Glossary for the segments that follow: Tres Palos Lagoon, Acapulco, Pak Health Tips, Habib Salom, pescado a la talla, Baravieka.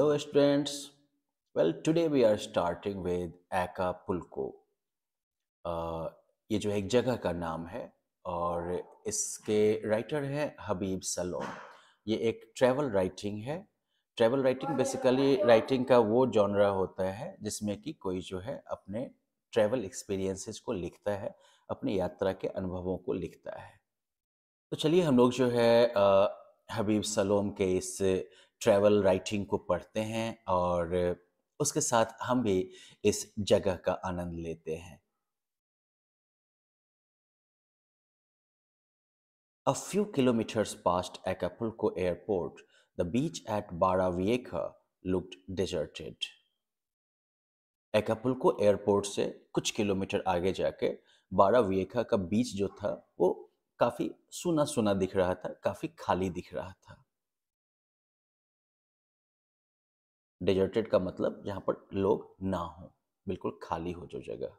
Hello students, well today we are starting with Acapulco. ये जो एक जगह का नाम है और इसके राइटर है हबीब सलोम. ये एक ट्रैवल राइटिंग है. ट्रैवल राइटिंग बेसिकली राइटिंग का वो जॉनरा होता है जिसमें कि कोई जो है अपने ट्रैवल एक्सपीरियंसेस को लिखता है, अपनी यात्रा के अनुभवों को लिखता है. तो चलिए हम लोग जो है हबीब सलोम के इस ट्रैवल राइटिंग को पढ़ते हैं और उसके साथ हम भी इस जगह का आनंद लेते हैं. A few kilometers past Acapulco airport, the beach at Baravieka looked deserted. Acapulco airport से कुछ किलोमीटर आगे जाके बाराविएका का बीच जो था वो काफी सूना सूना दिख रहा था, काफी खाली दिख रहा था. डेजर्टेड का मतलब जहां पर लोग ना हो, बिल्कुल खाली हो जो जगह.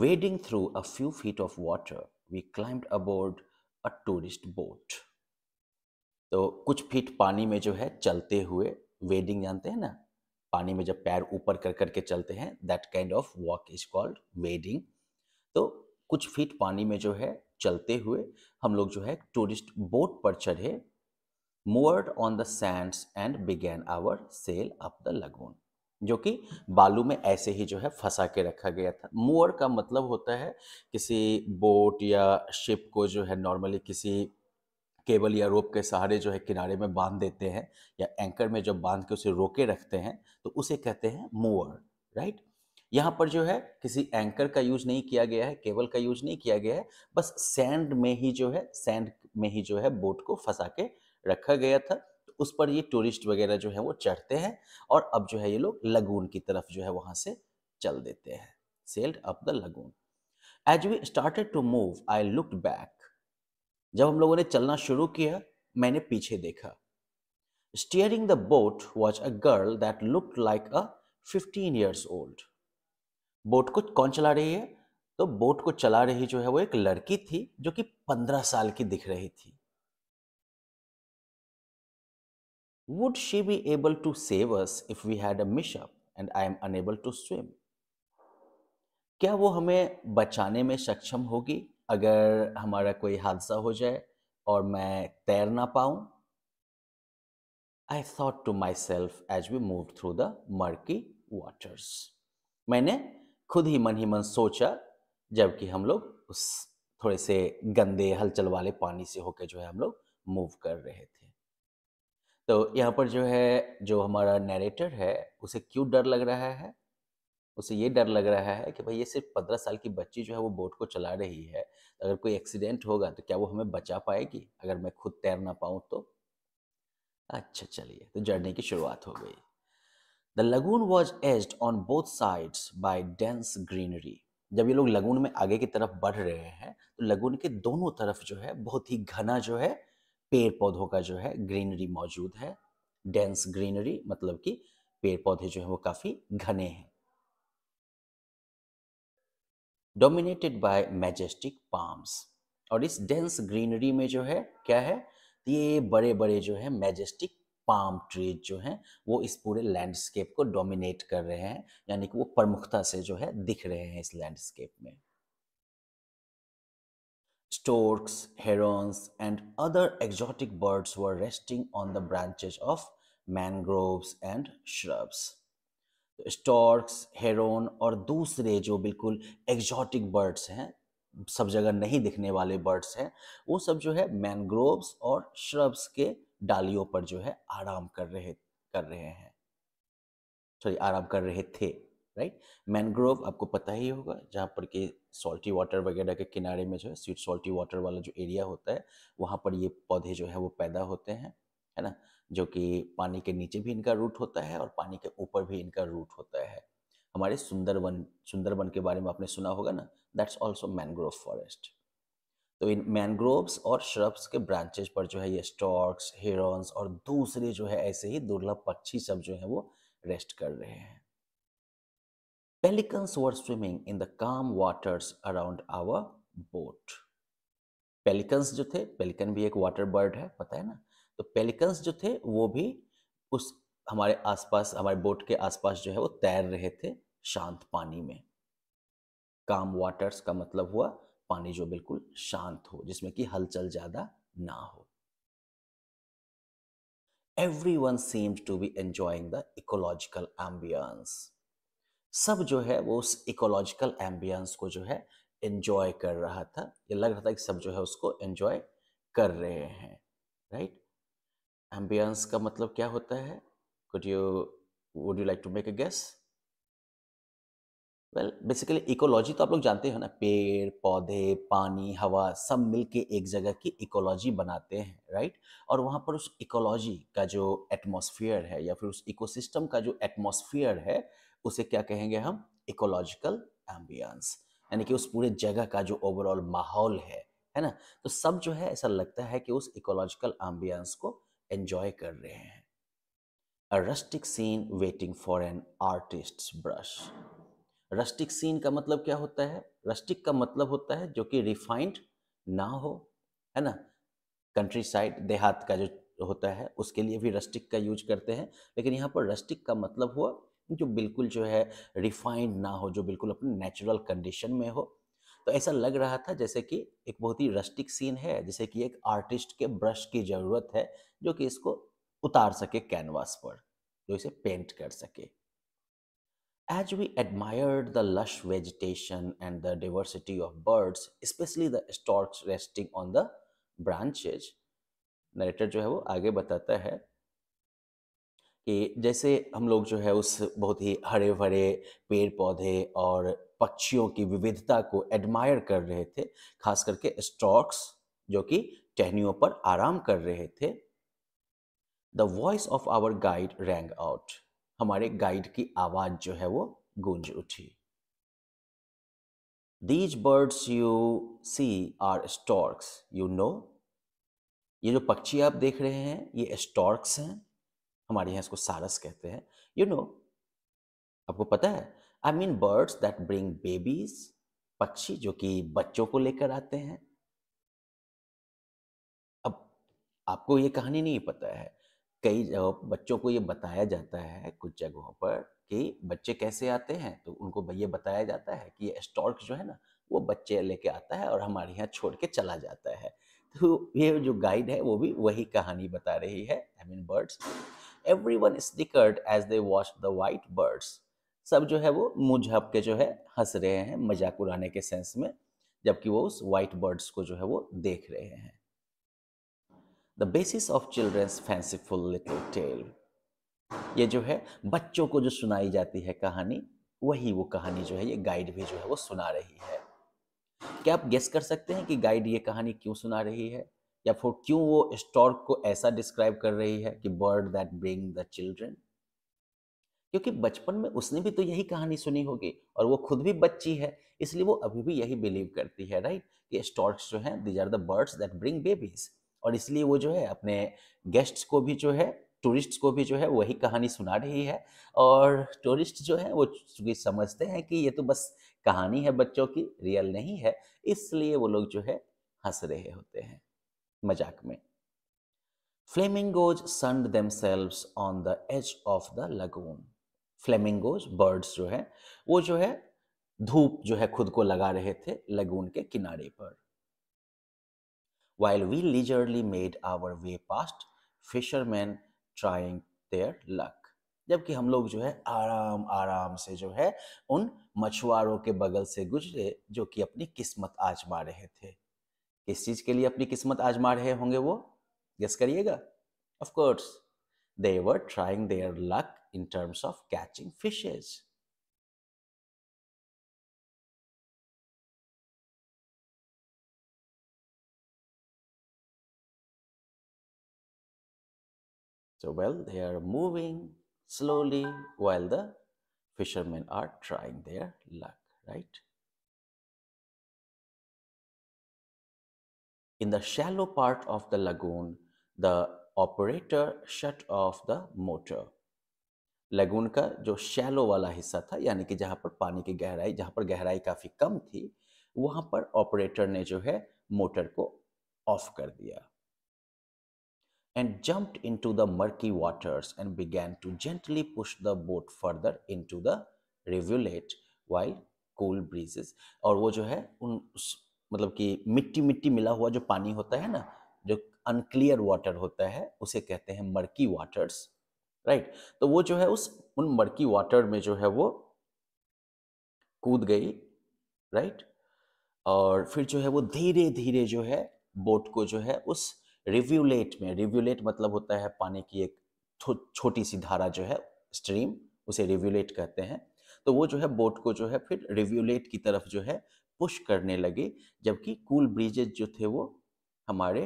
Wading through a few feet of water we climbed aboard a tourist boat. तो कुछ फीट पानी में जो है चलते हुए, वेडिंग जानते हैं ना, पानी में जब पैर ऊपर कर करके चलते हैं, that kind of walk is called wading. तो कुछ फीट पानी में जो है चलते हुए हम लोग जो है टूरिस्ट बोट पर चढ़े, moored on the sands and began our sail up the lagoon. जो कि बालू में ऐसे ही जो है फंसा के रखा गया था. moored का मतलब होता है किसी बोट या शिप को जो है नॉर्मली किसी केबल या रोप के सहारे जो है किनारे में बांध देते हैं या एंकर में जब बांध के उसे रोके रखते हैं तो उसे कहते हैं moored, राइट. यहाँ पर जो है किसी एंकर का यूज नहीं किया गया है, केबल का यूज नहीं किया गया है, बस सैंड में ही जो है बोट को फंसा के रखा गया था. तो उस पर ये टूरिस्ट वगैरह जो है वो चढ़ते हैं और अब जो है ये लोग लगून की तरफ जो है वहां से चल देते हैं, sailed up the lagoon. As we started to move I looked back. जब हम लोगों ने चलना शुरू किया मैंने पीछे देखा. Steering the boat was a girl that looked like a 15 years old. Boat को कौन चला रही है? तो बोट को चला रही जो है वो एक लड़की थी जो कि 15 साल की दिख रही थी. Would she be able to save us if we had a mishap and I am unable to swim? क्या वो हमें बचाने में सक्षम होगी अगर हमारा कोई हादसा हो जाए और मैं तैर ना पाऊं? I thought to myself as we moved through the murky waters. मैंने खुद ही मन सोचा जबकि हम लोग उस थोड़े से गंदे हलचल वाले पानी से होकर जो है हम लोग मूव कर रहे थे. तो यहाँ पर जो है जो हमारा नरेटर है उसे क्यों डर लग रहा है? उसे ये डर लग रहा है कि भाई ये सिर्फ 15 साल की बच्ची जो है वो बोट को चला रही है, तो अगर कोई एक्सीडेंट होगा तो क्या वो हमें बचा पाएगी अगर मैं खुद तैर ना पाऊँ तो? अच्छा चलिए, तो जर्नी की शुरुआत हो गई. The lagoon was edged on both sides by dense greenery. जब ये लोग लगून में आगे की तरफ बढ़ रहे हैं तो लगून के दोनों तरफ जो है बहुत ही घना जो है पेड़ पौधों का जो है ग्रीनरी मौजूद है. डेंस ग्रीनरी मतलब कि पेड़ पौधे जो है वो काफी घने हैं. Dominated by majestic palms. और इस डेंस ग्रीनरी में जो है क्या है, ये बड़े बड़े जो है मैजेस्टिक पाम ट्रीज जो हैं वो इस पूरे लैंडस्केप को डोमिनेट कर रहे हैं, यानी कि वो प्रमुखता से जो है दिख रहे हैं इस लैंडस्केप में. Storks, herons, and other exotic birds were resting on the branches of mangroves and shrubs. Storks, heron और दूसरे जो बिल्कुल exotic birds हैं, सब जगह नहीं दिखने वाले birds हैं, वो सब जो है mangroves और shrubs के डालियों पर जो है आराम कर रहे थे. राइट, मैनग्रोव आपको पता ही होगा जहाँ पर कि सॉल्टी वाटर वगैरह के किनारे में जो है स्वीट सॉल्टी वाटर वाला जो एरिया होता है वहाँ पर ये पौधे जो है वो पैदा होते हैं, है ना, जो कि पानी के नीचे भी इनका रूट होता है और पानी के ऊपर भी इनका रूट होता है. हमारे सुंदरवन के बारे में आपने सुना होगा ना, दैट्स ऑल्सो मैनग्रोव फॉरेस्ट. तो इन मैनग्रोव्स और श्रब्स के ब्रांचेज पर जो है ये स्टॉर्क्स, हेरॉन्स और दूसरे जो है ऐसे ही दुर्लभ पक्षी सब जो है वो रेस्ट कर रहे हैं. Pelicans were swimming in the calm waters around our boat. Pelicans जो थे, pelican भी एक water bird है, पता है ना, तो pelicans जो थे वो भी उस हमारे आसपास, हमारे बोट के आसपास जो है वो तैर रहे थे शांत पानी में। काम वाटर्स का मतलब हुआ पानी जो बिल्कुल शांत हो, जिसमें कि हलचल ज्यादा ना हो। Everyone seemed to be enjoying the ecological ambience. सब जो है वो उस इकोलॉजिकल एम्बियंस को जो है एंजॉय कर रहा था, ये लग रहा था कि सब जो है उसको एंजॉय कर रहे हैं, राइट? एम्बियंस का मतलब क्या होता है? Would you like to make a guess? Well, basically ecology तो आप लोग जानते हो ना, पेड़ पौधे पानी हवा सब मिलके एक जगह की इकोलॉजी बनाते हैं, राइट? और वहाँ पर उस इकोलॉजी का जो एटमॉस्फेयर है या फिर उस इकोसिस्टम का जो एटमॉस्फेयर है उसे क्या कहेंगे हम? इकोलॉजिकल एम्बियंस, यानी कि उस पूरे जगह का जो ओवरऑल माहौल है ना? तो सब जो है ऐसा लगता है कि उस इकोलॉजिकल एम्बियंस को एंजॉय कर रहे हैं। A rustic scene waiting for an artist's brush. Rustic scene का मतलब क्या होता है? रस्टिक का मतलब होता है जो कि रिफाइंड ना हो, है ना? कंट्री साइड देहात का जो होता है उसके लिए भी रस्टिक का यूज करते हैं, लेकिन यहाँ पर रस्टिक का मतलब हुआ जो बिल्कुल जो है रिफाइंड ना हो, जो बिल्कुल अपने नेचुरल कंडीशन में हो। तो ऐसा लग रहा था जैसे कि एक बहुत ही रस्टिक सीन है, जैसे कि एक आर्टिस्ट के ब्रश की ज़रूरत है जो कि इसको उतार सके कैनवास पर, जो इसे पेंट कर सके। As we admired the lush vegetation and the diversity of birds, especially the storks resting on the branches, narrator जो है वो आगे बताता है कि जैसे हम लोग जो है उस बहुत ही हरे भरे पेड़ पौधे और पक्षियों की विविधता को एडमायर कर रहे थे, खास करके स्टॉर्क्स जो कि टहनियों पर आराम कर रहे थे। The voice of our guide rang out. हमारे गाइड की आवाज जो है वो गूंज उठी। These birds you see are storks, you know. ये जो पक्षी आप देख रहे हैं ये स्टॉर्क्स हैं, हमारे यहाँ इसको सारस कहते हैं। You know, आपको पता है। I mean birds that bring babies, पक्षी जो कि बच्चों को लेकर आते हैं। अब आपको ये कहानी नहीं पता है, कई बच्चों को ये बताया जाता है कुछ जगहों पर कि बच्चे कैसे आते हैं, तो उनको ये बताया जाता है कि ये स्टॉर्क जो है ना वो बच्चे लेके आता है और हमारे यहाँ छोड़ के चला जाता है। तो ये जो गाइड है वो भी वही कहानी बता रही है। I mean birds, everyone snickered as they watched the white birds. सब जो है वो मुंह झाँप के जो है हंस रहे हैं मजाक उड़ाने के सेंस में, जबकि वो उस वाइट बर्ड्स को जो है वो देख रहे हैं। The basis of children's fanciful little tale. ये जो है बच्चों को जो सुनाई जाती है कहानी, वही वो कहानी जो है ये गाइड भी जो है वो सुना रही है। क्या आप गेस कर सकते हैं कि गाइड ये कहानी क्यों सुना रही है या फिर क्यों वो स्टॉर्क को ऐसा डिस्क्राइब कर रही है कि bird that bring the children? क्योंकि बचपन में उसने भी तो यही कहानी सुनी होगी और वो खुद भी बच्ची है, इसलिए वो अभी भी यही बिलीव करती है, राइट? कि स्टॉर्क्स जो है these are the birds that bring babies, और इसलिए वो जो है अपने गेस्ट्स को भी जो है, टूरिस्ट्स को भी जो है वही कहानी सुना रही है। और टूरिस्ट जो है वो समझते हैं कि ये तो बस कहानी है बच्चों की, रियल नहीं है, इसलिए वो लोग जो है हंस रहे होते हैं मजाक में। Flamingos sunned themselves on the edge of the lagoon. Flamingos birds जो है वो जो है धूप जो है खुद को लगा रहे थे लगून के किनारे पर। While we leisurely made our way past fishermen trying their luck, जबकि हम लोग जो है आराम से जो है उन मछुआरों के बगल से गुजरे जो कि अपनी किस्मत आजमा रहे थे। किस चीज़ के लिए अपनी किस्मत आजमा रहे होंगे वो गेस करिएगा? Of course, they were trying their luck in terms of catching fishes. So well, they are moving slowly while the fishermen are trying their luck, right? In the shallow part of the lagoon, the operator shut off the motor. Lagoon का जो shallow वाला हिस्सा था, यानी कि जहाँ पर पानी की गहराई, जहाँ पर गहराई काफ़ी कम थी, वहाँ पर ऑपरेटर ने जो है मोटर को ऑफ कर दिया। and jumped into the murky waters and began to gently push the boat further into the rivulet while cool breezes. और वो जो है उन मतलब कि मिट्टी मिट्टी मिला हुआ जो पानी होता है ना, जो अनक्लियर वाटर होता है, उसे कहते हैं मर्की वाटर्स, राइट. तो वो जो है उन मर्की वाटर में जो है वो कूद गई, राइट. और फिर जो है वो धीरे धीरे जो है बोट को जो है उस रिव्यूलेट में, रिव्यूलेट मतलब होता है पानी की एक छोटी सी धारा जो है, स्ट्रीम, उसे रिव्यूलेट कहते हैं. तो वो जो है बोट को जो है फिर रिव्यूलेट की तरफ जो है पुश करने लगे, जबकि कूल ब्रीजेस जो थे वो हमारे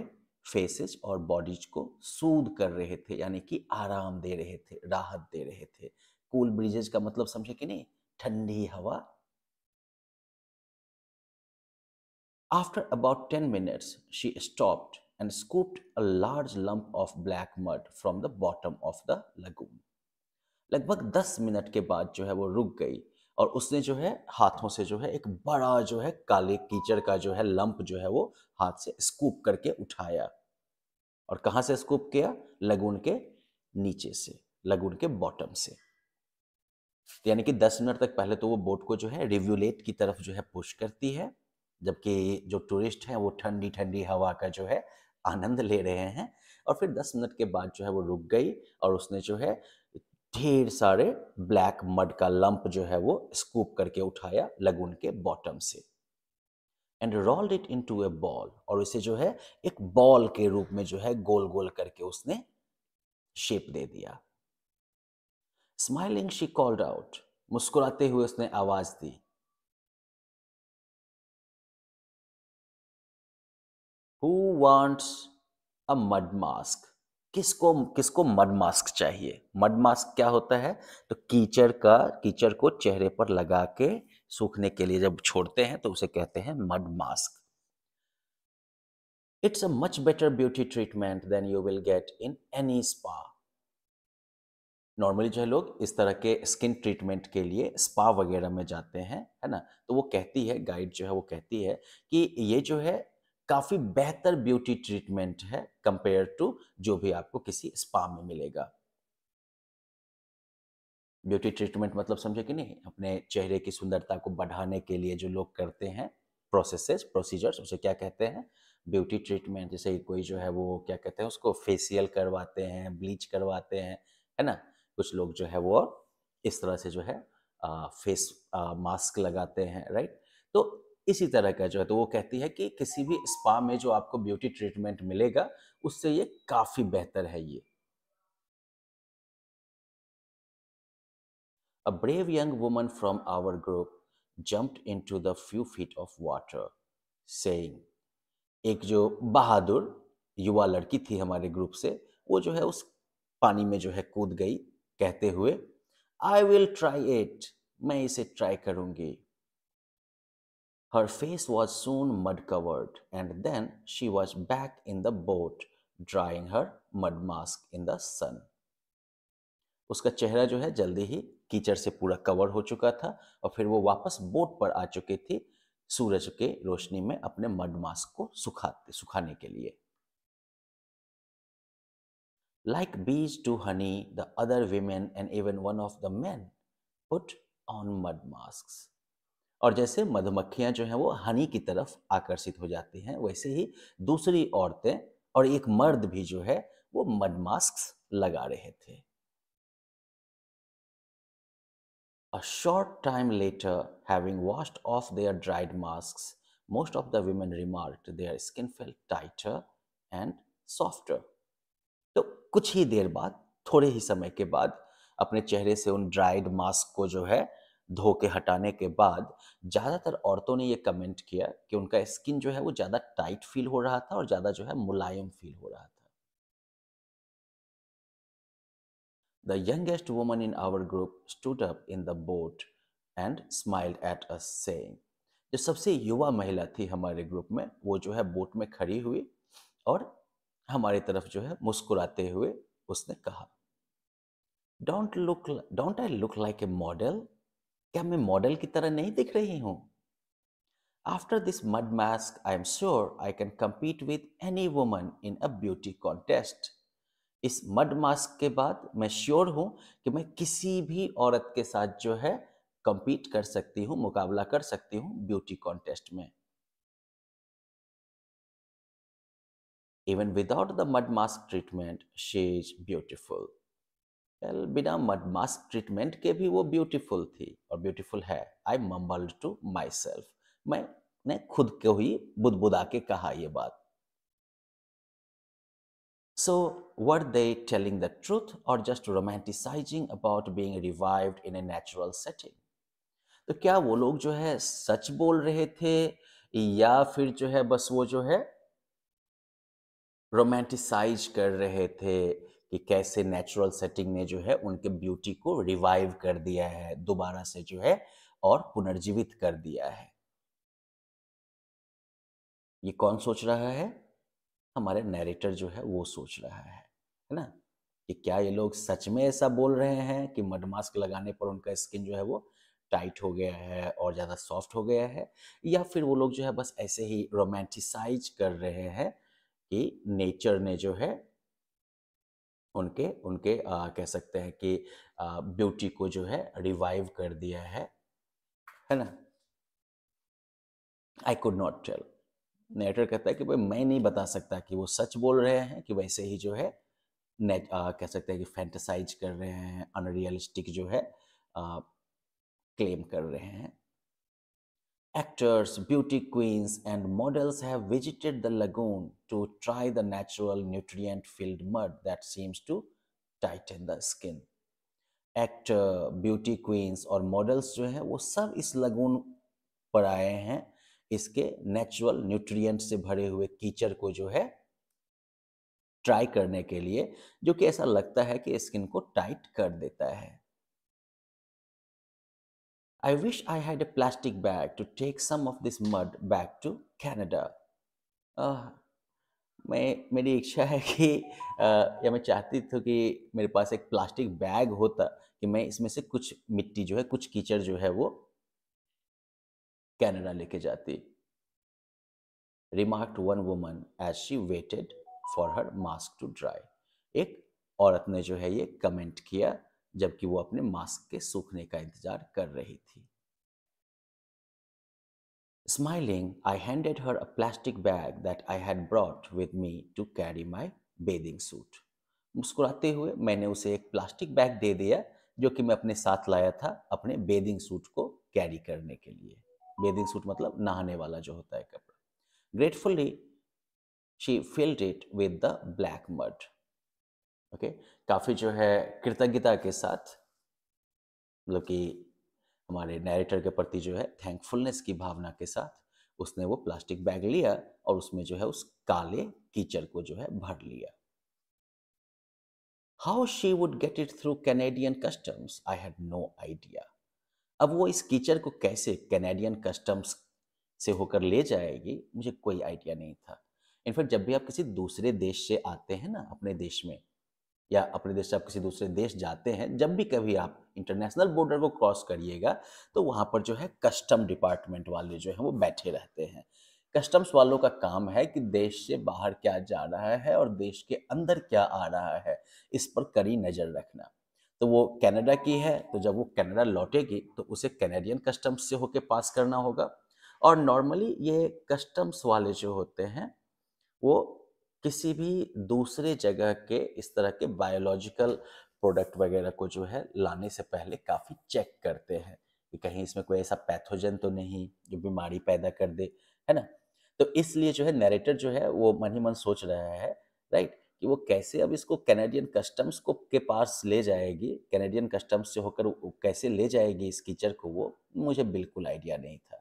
फेसेस और बॉडीज को सूद कर रहे थे, यानी कि आराम दे रहे थे, राहत दे रहे थे. कूल ब्रीजेस का मतलब समझे कि नहीं, ठंडी हवा. After about 10 minutes, she stopped and scooped a large lump of black mud from the bottom of the lagoon. लगभग 10 मिनट के बाद जो है वो रुक गई और उसने जो है हाथों से जो है एक बड़ा जो है काले कीचड़ का जो है लंप जो है वो हाथ से स्कूप करके उठाया. और कहाँ से स्कूप किया? लगून के नीचे से, लगून के बॉटम से. यानी कि 10 मिनट तक पहले तो वो बोट को जो है रिव्यूलेट की तरफ जो है पुश करती है, जबकि जो टूरिस्ट हैं वो ठंडी ठंडी हवा का जो है आनंद ले रहे हैं. और फिर 10 मिनट के बाद जो है वो रुक गई और उसने जो है ढेर सारे ब्लैक मड का लंप जो है वो स्कूप करके उठाया लगून के बॉटम से. And rolled it into a ball, और इसे जो है एक बॉल के रूप में जो है गोल गोल करके उसने शेप दे दिया. स्माइलिंग शी कॉल्ड आउट, मुस्कुराते हुए उसने आवाज दी. Who wants a mud mask? किसको मड मास्क चाहिए? मड मास्क क्या होता है? तो कीचड़ को चेहरे पर लगा के सूखने के लिए जब छोड़ते हैं तो उसे कहते हैं mud mask. It's a much better beauty treatment than you will get in any spa. Normally जो है लोग इस तरह के स्किन ट्रीटमेंट के लिए स्पा वगैरह में जाते हैं, है ना. तो वो कहती है, गाइड जो है वो कहती है कि ये जो है काफ़ी बेहतर ब्यूटी ट्रीटमेंट है कंपेयर टू जो भी आपको किसी स्पा में मिलेगा. ब्यूटी ट्रीटमेंट मतलब समझे कि नहीं, अपने चेहरे की सुंदरता को बढ़ाने के लिए जो लोग करते हैं प्रोसेसेस, प्रोसीजर्स, उसे क्या कहते हैं? Beauty treatment. जैसे कोई जो है वो क्या कहते हैं उसको, फेशियल करवाते हैं, ब्लीच करवाते हैं, है ना. कुछ लोग जो है वो इस तरह से जो है फेस मास्क लगाते हैं, राइट. तो इसी तरह का जो है, तो वो कहती है कि किसी भी स्पा में जो आपको ब्यूटी ट्रीटमेंट मिलेगा उससे ये काफी बेहतर है ये. A brave young woman from our group jumped into the few feet of water saying. एक जो बहादुर युवा लड़की थी हमारे ग्रुप से, वो जो है उस पानी में जो है कूद गई कहते हुए, आई विल ट्राई इट, मैं इसे ट्राई करूंगी. Her face was soon mud covered and then she was back in the boat drying her mud mask in the sun. उसका चेहरा जो है जल्दी ही कीचड़ से पूरा कवर हो चुका था और फिर वो वापस बोट पर आ चुकी थी सूरज के रोशनी में अपने मड मास्क को सुखाने के लिए. Like bees do honey, the other women and even one of the men put on mud masks. और जैसे मधुमक्खियां जो हैं वो हनी की तरफ आकर्षित हो जाती हैं, वैसे ही दूसरी औरतें और एक मर्द भी जो है वो मड मास्क लगा रहे थे. A short time later having washed off their dried mask most of the women remarked their skin felt tighter and softer. तो कुछ ही देर बाद, थोड़े ही समय के बाद, अपने चेहरे से उन ड्राइड मास्क को जो है धो के हटाने के बाद ज़्यादातर औरतों ने ये कमेंट किया कि उनका स्किन जो है वो ज़्यादा टाइट फील हो रहा था और ज़्यादा जो है मुलायम फील हो रहा था. The youngest woman in our group stood up in the boat and smiled at us saying. जो सबसे युवा महिला थी हमारे ग्रुप में, वो जो है बोट में खड़ी हुई और हमारी तरफ जो है मुस्कुराते हुए उसने कहा, don't I look like a model? क्या मैं मॉडल की तरह नहीं दिख रही हूँ? After this mud mask I am sure I can compete with any woman in a beauty contest. इस मड मास्क के बाद मैं श्योर हूँ कि मैं किसी भी औरत के साथ जो है कम्पीट कर सकती हूँ, मुकाबला कर सकती हूँ ब्यूटी कॉन्टेस्ट में। Even without the mud mask treatment, she is beautiful. Well, बिना mud mask treatment के भी वो beautiful थी और beautiful है। I mumbled to myself. मैंने खुद को ही बुदबुदा के कहा ये बात। So were they telling the truth or just romanticizing about being revived in a natural setting? तो क्या वो लोग जो है सच बोल रहे थे या फिर जो है बस वो जो है रोमांटिसाइज कर रहे थे कि कैसे नेचुरल सेटिंग ने जो है उनके ब्यूटी को रिवाइव कर दिया है, दोबारा से जो है और पुनर्जीवित कर दिया है। ये कौन सोच रहा है? हमारे नैरेटर जो है वो सोच रहा है ना, कि क्या ये लोग सच में ऐसा बोल रहे हैं कि मड मास्क लगाने पर उनका स्किन जो है वो टाइट हो गया है और ज़्यादा सॉफ्ट हो गया है, या फिर वो लोग जो है बस ऐसे ही रोमांटिसाइज कर रहे हैं कि नेचर ने जो है उनके कह सकते हैं कि ब्यूटी को जो है रिवाइव कर दिया है ना। I could not tell. नेटर कहता है कि भाई मैं नहीं बता सकता कि वो सच बोल रहे हैं कि वैसे ही जो है कह सकते हैं कि फैंटेसाइज कर रहे हैं, अनरियलिस्टिक जो है क्लेम कर रहे हैं। Actors, beauty queens and models have visited the lagoon to try the natural nutrient-filled mud that seems to tighten the skin. Actor, beauty queens और models जो हैं वो सब इस lagoon पर आए हैं इसके natural nutrient से भरे हुए कीचड़ को जो है try करने के लिए, जो कि ऐसा लगता है कि skin को tight कर देता है। I wish I had a plastic bag to take some of this mud back to Canada. मेरी इच्छा है कि या मैं चाहती थी कि मेरे पास एक प्लास्टिक बैग होता कि मैं इसमें से कुछ मिट्टी जो है, कुछ कीचड़ जो है वो कनाडा लेके जाती। Remarked one woman as she waited for her mask to dry. एक औरत ने जो है ये कमेंट किया जबकि वो अपने मास्क के सूखने का इंतजार कर रही थी। Smiling, I handed her a plastic bag that I had brought with me to carry my bathing suit. मुस्कुराते हुए मैंने उसे एक प्लास्टिक बैग दे दिया जो कि मैं अपने साथ लाया था अपने बेदिंग सूट को कैरी करने के लिए। बेदिंग सूट मतलब नहाने वाला जो होता है कपड़ा। Gratefully, she filled it with the black mud. काफ़ी जो है कृतज्ञता के साथ, मतलब कि हमारे नैरेटर के प्रति जो है थैंकफुलनेस की भावना के साथ उसने वो प्लास्टिक बैग लिया और उसमें जो है उस काले कीचड़ को जो है भर लिया। How she would get it through Canadian customs I had no idea. अब वो इस कीचड़ को कैसे कैनेडियन कस्टम्स से होकर ले जाएगी मुझे कोई आइडिया नहीं था। इनफैक्ट जब भी आप किसी दूसरे देश से आते हैं ना अपने देश में, या अपने देश से आप किसी दूसरे देश जाते हैं, जब भी कभी आप इंटरनेशनल बॉर्डर को क्रॉस करिएगा तो वहाँ पर जो है कस्टम डिपार्टमेंट वाले जो हैं वो बैठे रहते हैं। कस्टम्स वालों का काम है कि देश से बाहर क्या जा रहा है और देश के अंदर क्या आ रहा है इस पर कड़ी नज़र रखना। तो वो कनाडा की है तो जब वो कनाडा लौटेगी तो उसे कैनेडियन कस्टम्स से होके पास करना होगा। और नॉर्मली ये कस्टम्स वाले जो होते हैं वो किसी भी दूसरे जगह के इस तरह के बायोलॉजिकल प्रोडक्ट वगैरह को जो है लाने से पहले काफ़ी चेक करते हैं कि कहीं इसमें कोई ऐसा पैथोजन तो नहीं जो बीमारी पैदा कर दे, है ना। तो इसलिए जो है नैरेटर जो है वो मन ही मन सोच रहा है राइट कि वो कैसे अब इसको कैनेडियन कस्टम्स को के पास ले जाएगी, कैनेडियन कस्टम्स से होकर कैसे ले जाएगी इस कीचड़ को, वो मुझे बिल्कुल आइडिया नहीं था।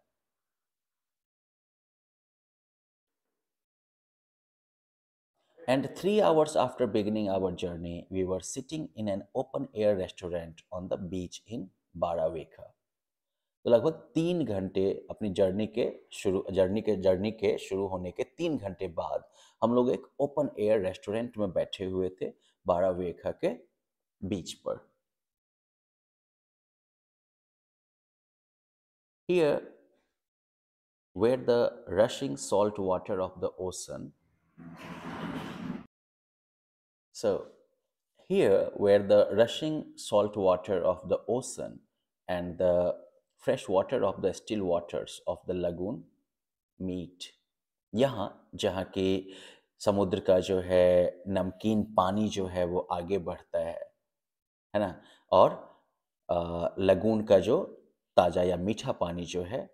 And 3 hours after beginning our journey, we were sitting in an open-air restaurant on the beach in Baravieka. तो लगभग 3 घंटे अपनी जर्नी के शुरू होने के 3 घंटे बाद हम लोग एक ओपन एयर रेस्टोरेंट में बैठे हुए थे बारावेखा के बीच पर। Here, where the rushing salt water of the ocean. So Here, where the rushing salt water of the ocean and the fresh water of the still waters of the lagoon meet, यहाँ जहाँ के समुद्र का जो है नमकीन पानी जो है वो आगे बढ़ता है ना, और लगून का जो ताज़ा या मीठा पानी जो है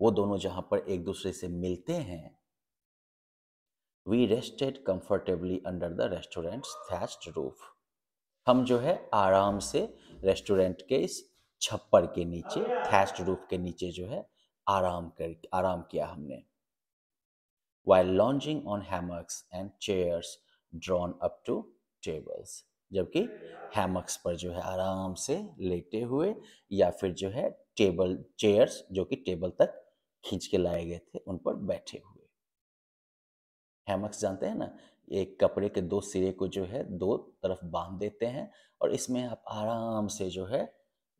वो दोनों जहाँ पर एक दूसरे से मिलते हैं. We rested comfortably under the restaurant's thatched roof. हम जो है आराम से रेस्टोरेंट के इस छप्पर के नीचे, thatched roof के नीचे जो है आराम किया हमने. While lounging on hammocks and chairs drawn up to tables, जबकि hammocks पर जो है आराम से लेटे हुए या फिर जो है टेबल चेयर्स जो कि टेबल तक खींच के लाए गए थे उन पर बैठे हुए. हैमक्स जानते हैं ना, एक कपड़े के दो सिरे को जो है दो तरफ बांध देते हैं और इसमें आप आराम से जो है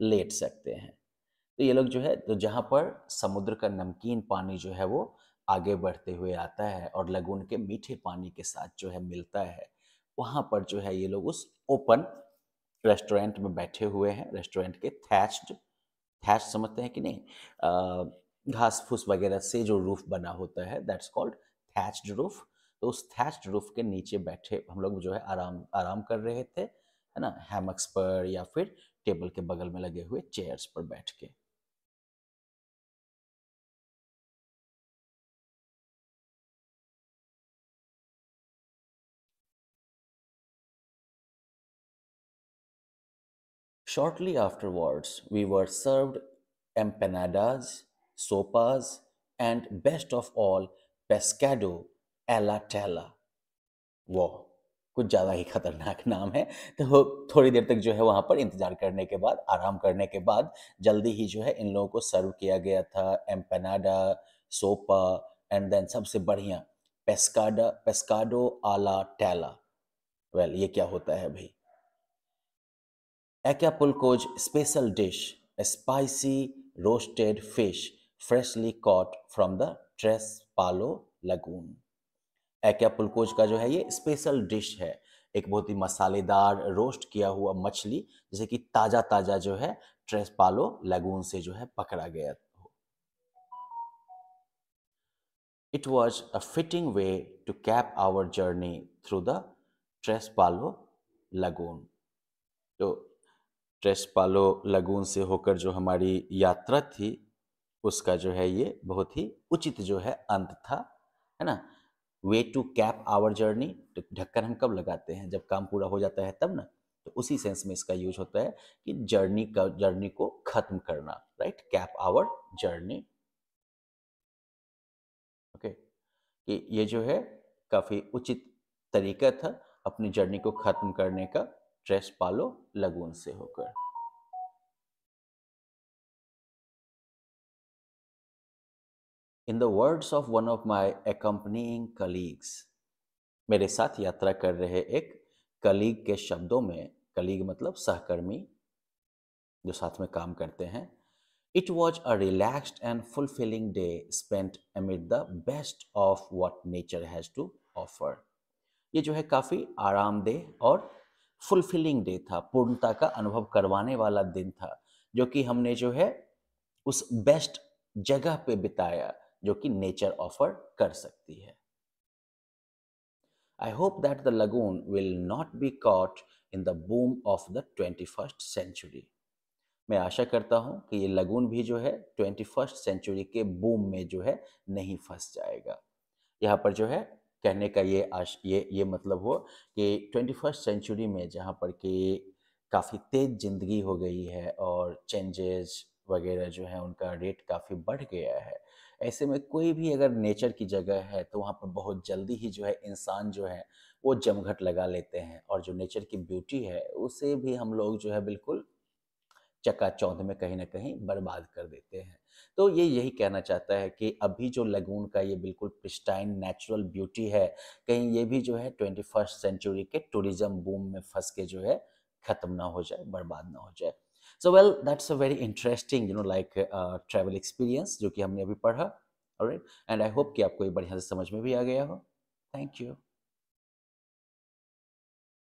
लेट सकते हैं. तो ये लोग जो है तो जहाँ पर समुद्र का नमकीन पानी जो है वो आगे बढ़ते हुए आता है और लगून के मीठे पानी के साथ जो है मिलता है, वहाँ पर जो है ये लोग उस ओपन रेस्टोरेंट में बैठे हुए हैं. रेस्टोरेंट के थैच्ड समझते हैं कि नहीं, घास फूस वगैरह से जो रूफ बना होता है दैट्स कॉल्ड थैच्ड रूफ. तो उस थैच्ड रूफ के नीचे बैठे हम लोग जो है आराम कर रहे थे, है ना, हैमक्स पर या फिर टेबल के बगल में लगे हुए चेयर्स पर बैठ के. Shortly afterwards, we were served empanadas, sopas, and best of all, pescado a la talla. वो कुछ ज़्यादा ही खतरनाक नाम है. तो थोड़ी देर तक जो है वहाँ पर इंतज़ार करने के बाद, आराम करने के बाद जल्दी ही जो है इन लोगों को सर्व किया गया था एम्पेनाडा, सोपा एंड देन सबसे बढ़िया पेस्काडो आ ला टैला. वेल, ये क्या होता है भाई? Acapulco's special dish, a spicy roasted fish freshly caught from the Tres Palos Lagoon. Acapulco's का जो है ये स्पेशल डिश है, एक बहुत ही मसालेदार रोस्ट किया हुआ मछली जैसे कि ताज़ा ताज़ा जो है Tres Palos Lagoon से जो है पकड़ा गया हो. It was a fitting way to cap our journey through the Tres Palos Lagoon. तो ट्रेस पालो लगून से होकर जो हमारी यात्रा थी उसका जो है ये बहुत ही उचित जो है अंत था, है ना. Way to cap our journey, तो ढक्कन हम कब लगाते हैं? जब काम पूरा हो जाता है तब ना. तो उसी सेंस में इसका यूज होता है कि जर्नी को खत्म करना, right, cap our journey. Okay, कि ये जो है काफ़ी उचित तरीका था अपनी जर्नी को खत्म करने का ट्रेस पालो लगून से होकर. In the words of one of my accompanying colleagues, मेरे साथ यात्रा कर रहे एक कलीग के शब्दों में, कलीग मतलब सहकर्मी जो साथ में काम करते हैं, it was a relaxed and fulfilling day spent amid the best of what nature has to offer. ये जो है काफ़ी आरामदेह और फुलफिलिंग डे था, पूर्णता का अनुभव करवाने वाला दिन था जो कि हमने जो है उस बेस्ट जगह पे बिताया जो कि नेचर ऑफर कर सकती है. I hope that the lagoon will not be caught in the boom of the 21st century. मैं आशा करता हूँ कि ये लगून भी जो है 21st century के बूम में जो है नहीं फंस जाएगा. यहाँ पर जो है कहने का ये मतलब हो कि 21st century में जहाँ पर कि काफ़ी तेज़ जिंदगी हो गई है और चेंजेस वगैरह जो है उनका रेट काफ़ी बढ़ गया है, ऐसे में कोई भी अगर नेचर की जगह है तो वहाँ पर बहुत जल्दी ही जो है इंसान जो है वो जमघट लगा लेते हैं और जो नेचर की ब्यूटी है उसे भी हम लोग जो है बिल्कुल चकाचौंध में कहीं ना कहीं बर्बाद कर देते हैं. तो ये यही कहना चाहता है कि अभी जो लगून का ये बिल्कुल प्रिस्टाइन नेचुरल ब्यूटी है, कहीं ये भी जो है 21st century के टूरिज्म बूम में फंस के जो है ख़त्म ना हो जाए, बर्बाद ना हो जाए. So well, that's a very interesting like travel experience जो कि हमने अभी पढ़ा. ऑलराइट, एंड आई होप कि आपको ये बढ़िया से समझ में भी आ गया हो. Thank you.